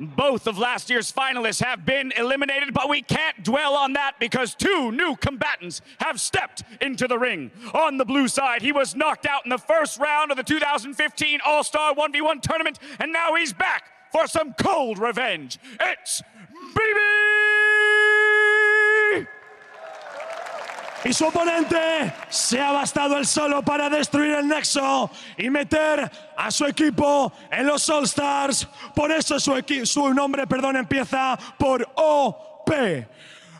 Both of last year's finalists have been eliminated, but we can't dwell on that because two new combatants have stepped into the ring. On the blue side, he was knocked out in the first round of the 2015 All-Star 1v1 tournament, and now he's back for some cold revenge. It's BB! Y su oponente se ha bastado él solo para destruir el Nexo y meter a su equipo en los All-Stars. Por eso su nombre, perdón, empieza por OP.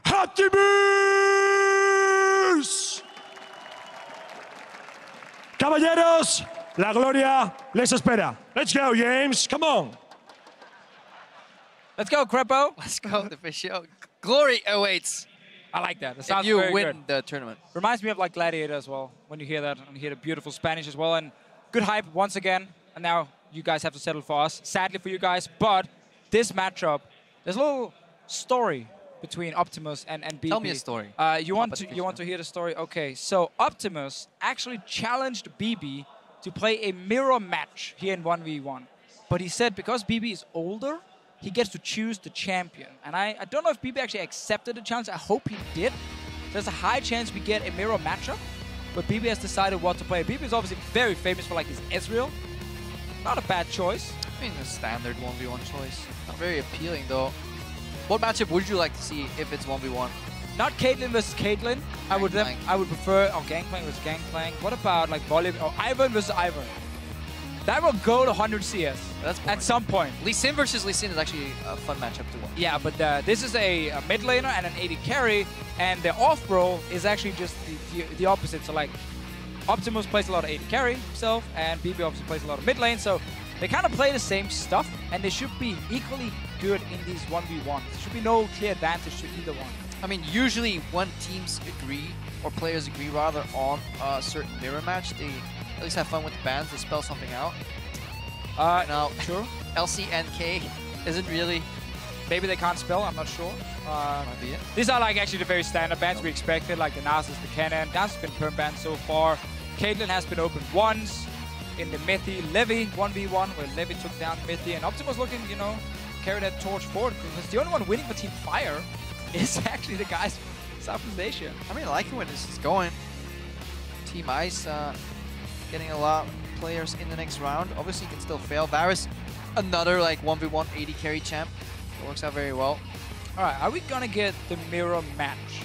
¡Optimus! Caballeros, la gloria les espera. Let's go, James. Come on. Let's go, Crepo. Let's go, the fish show. Glory awaits. I like that. It sounds very good. You win the tournament. Reminds me of like Gladiator as well. When you hear that and hear the beautiful Spanish as well, and good hype once again. And now you guys have to settle for us. Sadly for you guys, but this matchup, there's a little story between Optimus and BB. Tell me a story. You want to hear the story? Okay. So Optimus actually challenged BB to play a mirror match here in 1v1, but he said because BB is older, he gets to choose the champion. And I don't know if BB actually accepted the challenge. I hope he did. There's a high chance we get a mirror matchup, but BB has decided what to play. BB is obviously very famous for like his Ezreal. Not a bad choice. I mean, a standard 1v1 choice. Not very appealing though. What matchup would you like to see if it's 1v1? Not Caitlyn versus Caitlyn. I would prefer Gangplank versus Gangplank. What about like Volibear or Ivern versus Ivern? That will go to 100 CS at some point. Lee Sin versus Lee Sin is actually a fun matchup to watch. Yeah, but this is a mid laner and an AD carry, and the off roll is actually just the opposite. So like, Optimus plays a lot of AD carry himself, and BB obviously plays a lot of mid lane. So they kind of play the same stuff, and they should be equally good in these 1v1s. There should be no clear advantage to either one. I mean, usually when teams agree, or players agree rather, on a certain mirror match, they at least have fun with the bans to spell something out. Now, sure. LCNK isn't really... Maybe they can't spell, I'm not sure. Might be it. These are like actually the very standard bans we expected, like the Nasus, the Kennen. Nasus has been perm banned so far. Caitlyn has been opened once in the Mithy Levy 1v1, where Levy took down Mithy. And Optimus looking, you know, carry that torch forward, because the only one winning for Team Fire is actually the guys from Southeast Asia. I mean, I like it when this is going. Team Ice... getting a lot of players in the next round. Obviously, you can still fail. Varys, another like 1v1 AD carry champ. It works out very well. All right, are we gonna get the mirror match,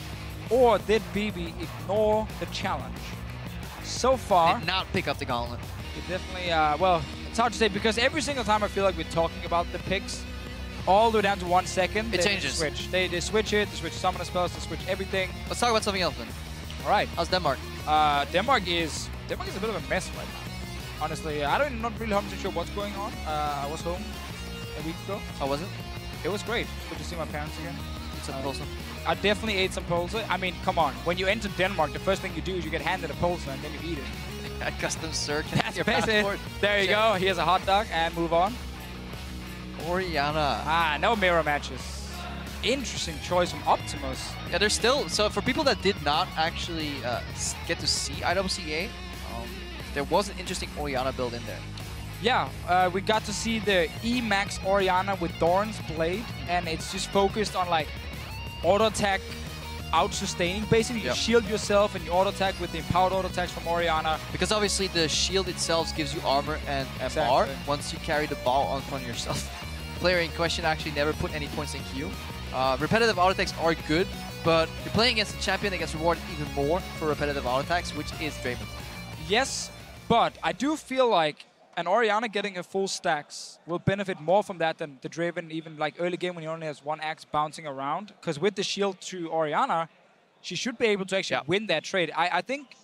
or did BB ignore the challenge? So far, did not pick up the gauntlet. It definitely. Well, it's hard to say because every single time I feel like we're talking about the picks, all the way down to 1 second, it changes. They switch it. They switch summoner spells. They switch everything. Let's talk about something else then. All right. How's Denmark? Denmark is a bit of a mess right now. Honestly, I'm not really 100% sure what's going on. I was home a week ago. How was it? It was great. Good to see my parents again. Some pulser. I definitely ate some pulser. I mean, come on. When you enter Denmark, the first thing you do is you get handed a pulser and then you eat it. A custom search. That's your passport. There you go. Here's a hot dog and move on. Orianna. Ah, no mirror matches. Interesting choice from Optimus. Yeah, there's still, so for people that did not actually get to see IWCA, there was an interesting Orianna build in there. Yeah, we got to see the Emax Orianna with Doran's Blade, and it's just focused on like auto-attack, out-sustaining. Basically, you shield yourself and you auto-attack with the empowered auto-attacks from Orianna. Because obviously the shield itself gives you armor and MR once you carry the ball on front of yourself. Player in question actually never put any points in queue. Repetitive auto-attacks are good, but you're playing against a champion that gets rewarded even more for repetitive auto-attacks, which is Draven. Yes, but I do feel like an Orianna getting a full stacks will benefit more from that than the Draven, even like early game when he only has one axe bouncing around. Because with the shield to Orianna, she should be able to actually win that trade. I think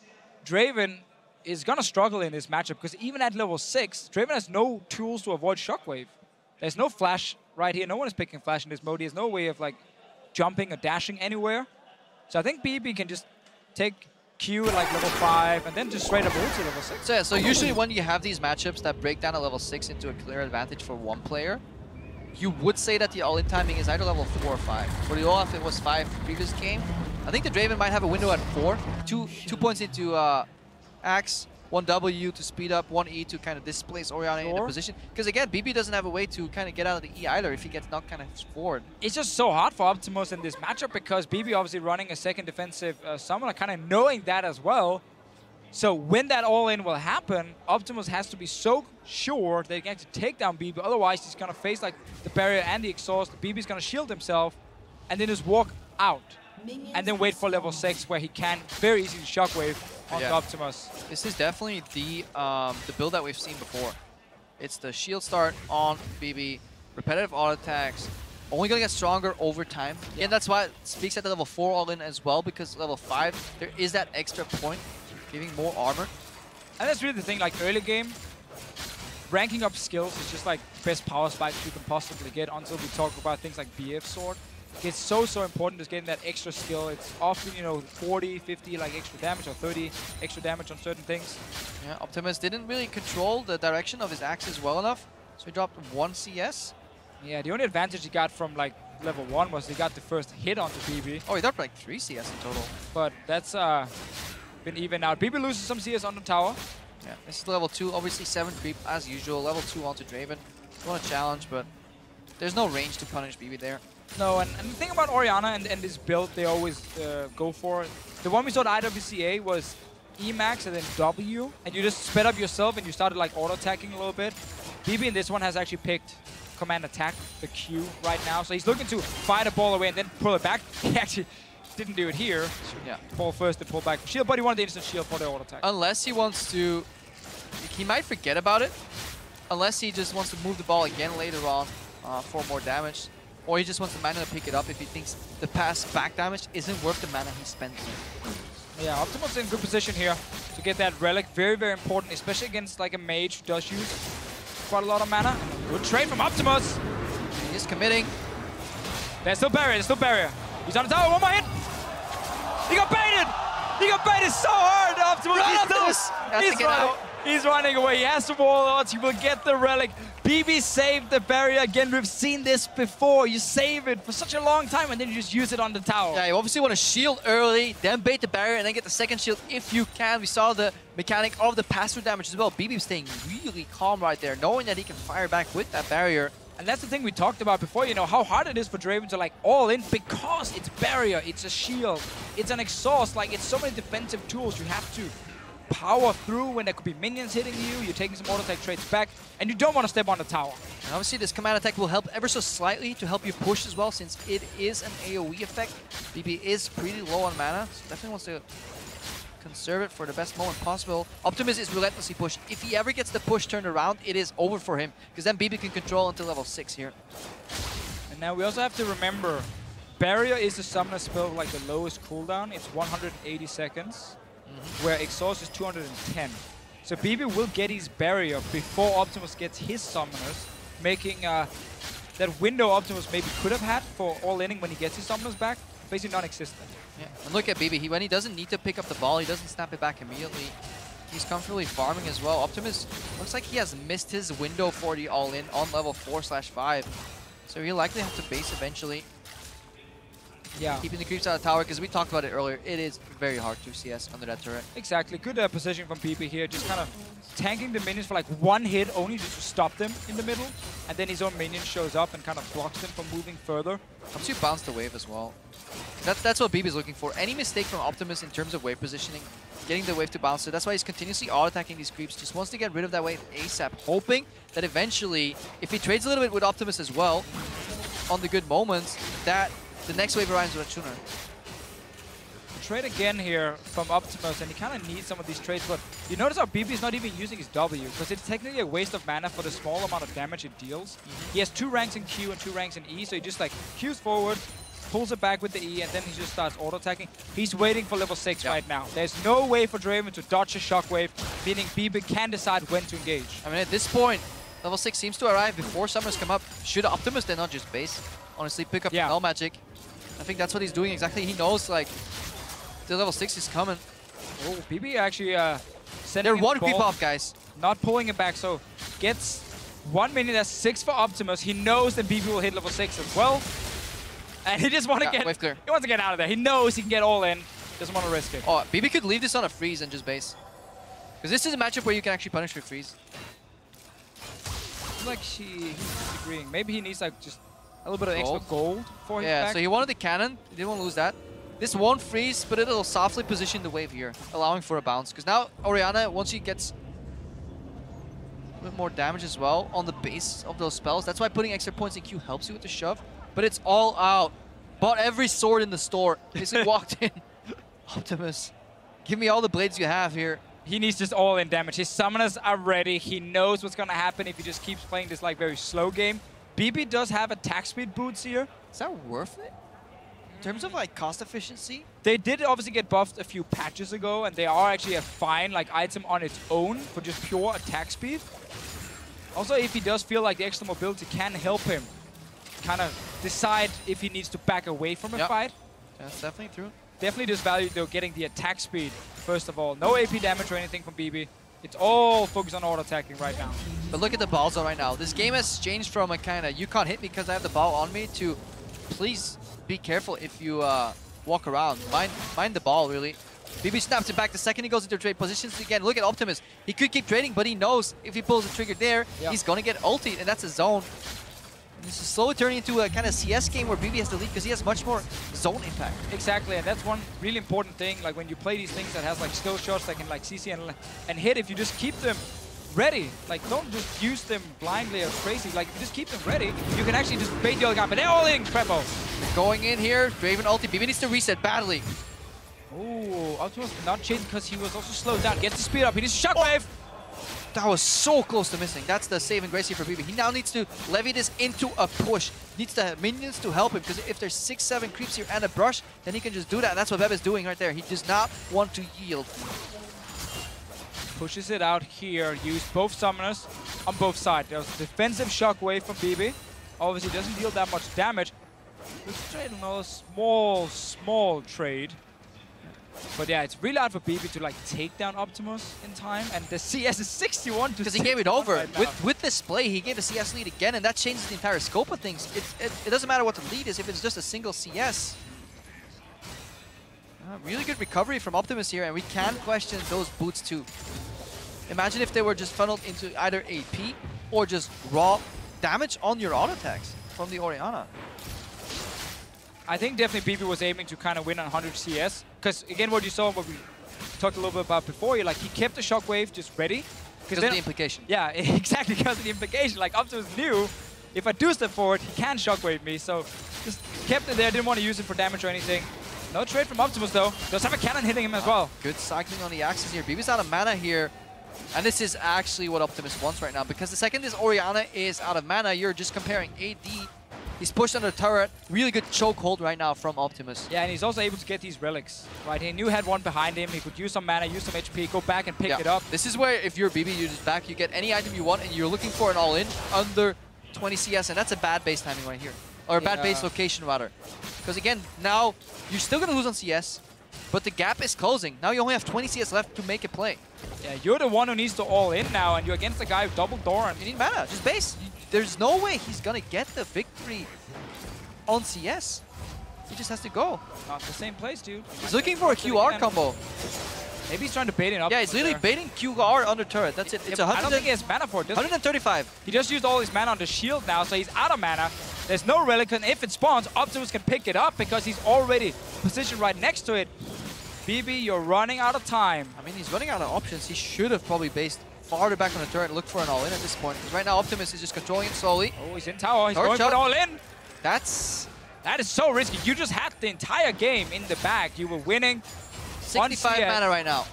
Draven is going to struggle in this matchup, because even at level 6, Draven has no tools to avoid Shockwave. There's no flash right here. No one is picking flash in this mode. He has no way of like jumping or dashing anywhere. So I think BB can just take Q at like level 5 and then just straight up ult to level 6. So yeah, so usually when you have these matchups that break down a level 6 into a clear advantage for one player, you would say that the all-in timing is either level 4 or 5. For the Olaf, it was 5 previous game. I think the Draven might have a window at 4. Two points into Axe, one W to speed up, one E to kind of displace Orianna in a position. Because again, BB doesn't have a way to kind of get out of the E either if he gets knocked kind of forward. It's just so hard for Optimus in this matchup because BB obviously running a second defensive summoner, kind of knowing that as well. So when that all-in will happen, Optimus has to be so sure that he can actually take down BB. Otherwise, he's going to face like the barrier and the exhaust. BB's going to shield himself and then just walk out. And then wait for level 6 where he can very easily shockwave on Optimus. This is definitely the build that we've seen before. It's the shield start on BB, repetitive auto attacks, only going to get stronger over time. Yeah, that's why it speaks at the level 4 all-in as well, because level 5, there is that extra point, giving more armor. And that's really the thing, like early game, ranking up skills is just like best power spikes you can possibly get until we talk about things like BF Sword. It's so important just getting that extra skill. It's often, you know, 40, 50 like extra damage or 30 extra damage on certain things. Yeah, Optimus didn't really control the direction of his axes well enough, so he dropped 1 CS. Yeah, the only advantage he got from like level 1 was he got the first hit onto BB. Oh, he dropped like 3 CS in total. But that's been even out. BB loses some CS on the tower. Yeah, this is level 2, obviously 7 creep as usual. Level 2 onto Draven. You want to challenge, but there's no range to punish BB there. No, and the thing about Orianna and this build they always go for, the one we saw at IWCA was Emax and then W, and you just sped up yourself and you started like auto-attacking a little bit. BB in this one has actually picked Command-Attack, the Q, right now, so he's looking to fight a ball away and then pull it back. He actually didn't do it here. Yeah. Ball first and pull back for shield, but he wanted the instant shield for the auto-attack. Unless he wants to... he might forget about it, unless he just wants to move the ball again later on for more damage. Or he just wants the mana to pick it up if he thinks the pass back damage isn't worth the mana he spends. Yeah, Optimus in good position here to get that relic. Very, very important, especially against like a mage who does use quite a lot of mana. Good trade from Optimus. He is committing. There's still barrier, He's on the tower, one more hit. He got baited. So hard, Optimus. He's running away. He has the wall odds. He will get the relic. BB saved the barrier again. We've seen this before. You save it for such a long time and then you just use it on the tower. Yeah, you obviously want to shield early, then bait the barrier, and then get the second shield if you can. We saw the mechanic of the pass-through damage as well. BB staying really calm right there, knowing that he can fire back with that barrier. And that's the thing we talked about before, you know, how hard it is for Draven to like all in because it's barrier, it's a shield, it's an exhaust, like it's so many defensive tools you have to power through when there could be minions hitting you, you're taking some auto-attack trades back, and you don't want to step on the tower. And obviously this command attack will help ever so slightly to help you push as well, since it is an AoE effect. BB is pretty low on mana, so definitely wants to conserve it for the best moment possible. Optimus is relentlessly pushed. If he ever gets the push turned around, it is over for him, because then BB can control until level 6 here. And now we also have to remember, barrier is the summoner spell with like the lowest cooldown, it's 180 seconds. Mm-hmm. Where exhaust is 210. So BB will get his barrier before Optimus gets his summoners, making that window Optimus maybe could have had for all-inning when he gets his summoners back, basically non-existent. Yeah. And look at BB, when he doesn't need to pick up the ball, he doesn't snap it back immediately. He's comfortably farming as well. Optimus looks like he has missed hhis window for the all-in on level 4/5. So he'll likely have to base eventually. Yeah. Keeping the creeps out of the tower, because we talked about it earlier, it is very hard to CS under that turret. Exactly. Good position from BB here, just kind of tanking the minions for like one hit only just to stop them in the middle. And then his own minion shows up and kind of blocks them from moving further. Helps you bounce the wave as well. That's what BB is looking for. Any mistake from Optimus in terms of wave positioning, getting the wave to bounce. So that's why he's continuously auto-attacking these creeps. Just wants to get rid of that wave ASAP, hoping that eventually, if he trades a little bit with Optimus as well, on the good moments, that the next wave arrives with a tuner. Trade again here from Optimus, and he kind of needs some of these trades, but you notice how BB is not even using his W, because it's technically a waste of mana for the small amount of damage it deals. Mm-hmm. He has 2 ranks in Q and 2 ranks in E, so he just like Qs forward, pulls it back with the E, and then he just starts auto-attacking. He's waiting for level 6 right now. There's no way for Draven to dodge a shockwave, meaning BB can decide when to engage. I mean, at this point, level 6 seems to arrive before summons come up. Should Optimus then not just base? Honestly, pick up the Null Magic. I think that's what he's doing exactly. He knows, like, the level 6 is coming. Oh, BB actually sending they're one creep off, guys. Not pulling it back, so gets 1 minute. That's 6 for Optimus. He knows that BB will hit level 6 as well. And he just want to get... wave clear. He wants to get out of there. He knows he can get all in. Doesn't want to risk it. Oh, BB could leave this on a freeze and just base. Because this is a matchup where you can actually punish with freeze. Like he's disagreeing. Maybe he needs like just a little bit of extra gold for his back. So he wanted the cannon. He didn't want to lose that. This won't freeze, but it'll softly position the wave here, allowing for a bounce. Because now Orianna, once she gets a bit more damage as well on the base of those spells, that's why putting extra points in Q helps you with the shove. But it's all out. Bought every sword in the store. Basically walked in. Optimus, give me all the blades you have here. He needs just all-in damage. His summoners are ready. He knows what's going to happen if he just keeps playing this like very slow game. BB does have attack speed boots here. Is that worth it? In terms of like cost efficiency? They did obviously get buffed a few patches ago, and they are actually a fine like item on its own for just pure attack speed. Also, if he does feel like the extra mobility can help him kind of decide if he needs to back away from a fight. That's definitely true. Definitely just value, though, getting the attack speed, first of all. No AP damage or anything from BB. It's all focused on auto-attacking right now. But look at the balls right now. This game has changed from a kind of, you can't hit me because I have the ball on me, to please be careful if you walk around. Mind the ball, really. BB snaps it back the second he goes into trade positions again. Look at Optimus. He could keep trading, but he knows if he pulls the trigger there, he's going to get ulted, and that's a zone. This is slowly turning into a kind of CS game where BB has the lead because he has much more zone impact. Exactly, and that's one really important thing. Like when you play these things that has like still shots that can like CC and hit, if you just keep them ready, like don't just use them blindly or crazy. Like if you just keep them ready, you can actually just bait the other guy. But they're all in, Prepo. Going in here, Draven ulti. BB needs to reset badly. Oh, Optimus not changed because he was also slowed down. Gets the speed up. He needs Shockwave. Oh. That was so close to missing. That's the saving grace here for BB. He now needs to levy this into a push. Needs the minions to help him, because if there's 6-7 creeps here and a brush, then he can just do that. And that's what Bebe is doing right there. He does not want to yield. Pushes it out here. Used both summoners on both sides. There was a defensive shockwave from BB. Obviously doesn't deal that much damage. Let's trade another small trade. But yeah, it's really hard for BB to like take down Optimus in time, and the CS is 61 to 61. Because he gave it over. Right with this play, he gave a CS lead again, and that changes the entire scope of things. It doesn't matter what the lead is if it's just a single CS. Really good recovery from Optimus here, and we can question those boots too. Imagine if they were just funneled into either AP or just raw damage on your auto attacks from the Orianna. I think definitely BB was aiming to kind of win on 100 CS. Because again, what you saw, what we talked a little bit about before, like he kept the shockwave just ready. Because of the implication. Yeah, exactly, because of the implication. Like Optimus knew, if I do step forward, he can shockwave me. So just kept it there, didn't want to use it for damage or anything. No trade from Optimus though. Does have a cannon hitting him as well. Good cycling on the axis here. BB's out of mana here. And this is actually what Optimus wants right now. Because the second this Orianna is out of mana, you're just comparing AD. He's pushed under the turret. Really good chokehold right now from Optimus. Yeah, and he's also able to get these relics. Right, he knew he had one behind him. He could use some mana, use some HP, go back and pick it up. This is where if you're BB, you just back, you get any item you want, and you're looking for an all-in under 20 CS, and that's a bad base timing right here. Or a bad base location, rather. Because again, now you're still going to lose on CS, but the gap is closing. Now you only have 20 CS left to make a play. Yeah, you're the one who needs to all-in now, and you're against the guy with double door. You need mana, just base. There's no way he's gonna get the victory on CS. He just has to go. Not the same place, dude. He's looking for a QR combo. Maybe he's trying to bait it up. Yeah, he's literally baiting QR under turret. That's it. It's 100. I don't think he has mana for it. 135. He just used all his mana on the shield now, so he's out of mana. There's no relic, and if it spawns, Optimus can pick it up because he's already positioned right next to it. BB, you're running out of time. I mean, he's running out of options. He should have probably based farther back on the turret and look for an all-in at this point. Because right now Optimus is just controlling it slowly. Oh, he's in tower. He's going for an all-in. That is so risky. You just had the entire game in the bag. You were winning. 65 mana right now. All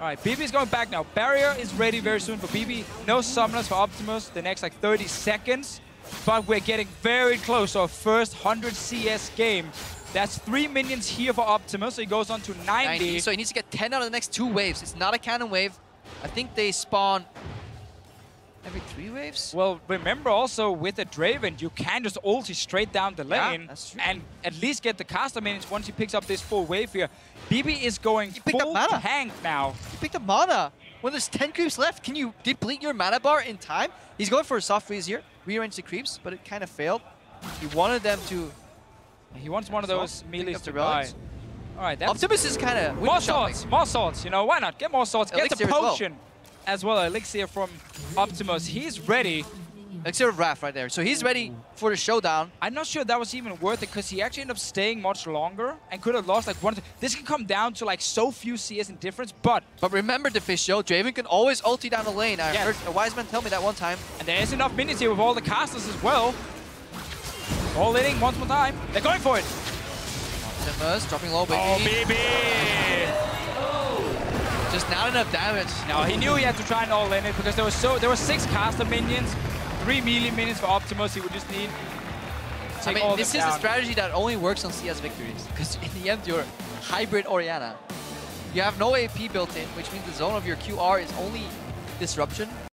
right, BB is going back now. Barrier is ready very soon for BB. No summoners for Optimus the next like 30 seconds. But we're getting very close to our first 100 CS game. That's 3 minions here for Optimus. So he goes on to 90. So he needs to get 10 out of the next 2 waves. It's not a cannon wave. I think they spawn every 3 waves? Well, remember also with the Draven, you can just ulti straight down the lane and at least get the caster minions once he picks up this full wave here. BB is going full tank now. He picked up mana. When there's 10 creeps left, can you deplete your mana bar in time? He's going for a soft freeze here. Rearrange the creeps, but it kind of failed. He wanted them to... He wants one of those melees to die. All Alright, Optimus is kind of... more swords, you know, why not? Get more swords, Elixir get the potion as well. Elixir from Optimus, he's ready. Elixir of Raph right there, so he's ready for the showdown. I'm not sure that was even worth it, because he actually ended up staying much longer and could have lost like one... This can come down to like so few CS in difference, but... But remember the fish show, Draven can always ulti down the lane. I heard a wise man tell me that one time. And there is enough minutes here with all the casters as well. All inning once more time. They're going for it. Optimus dropping low, BB. Oh, BB! Just not enough damage. No, he knew he had to try and all in it because there were 6 caster minions, 3 melee minions for Optimus. He would just need. I mean, this is a strategy that only works on CS victories because in the end you're hybrid Orianna. You have no AP built in, which means the zone of your QR is only disruption.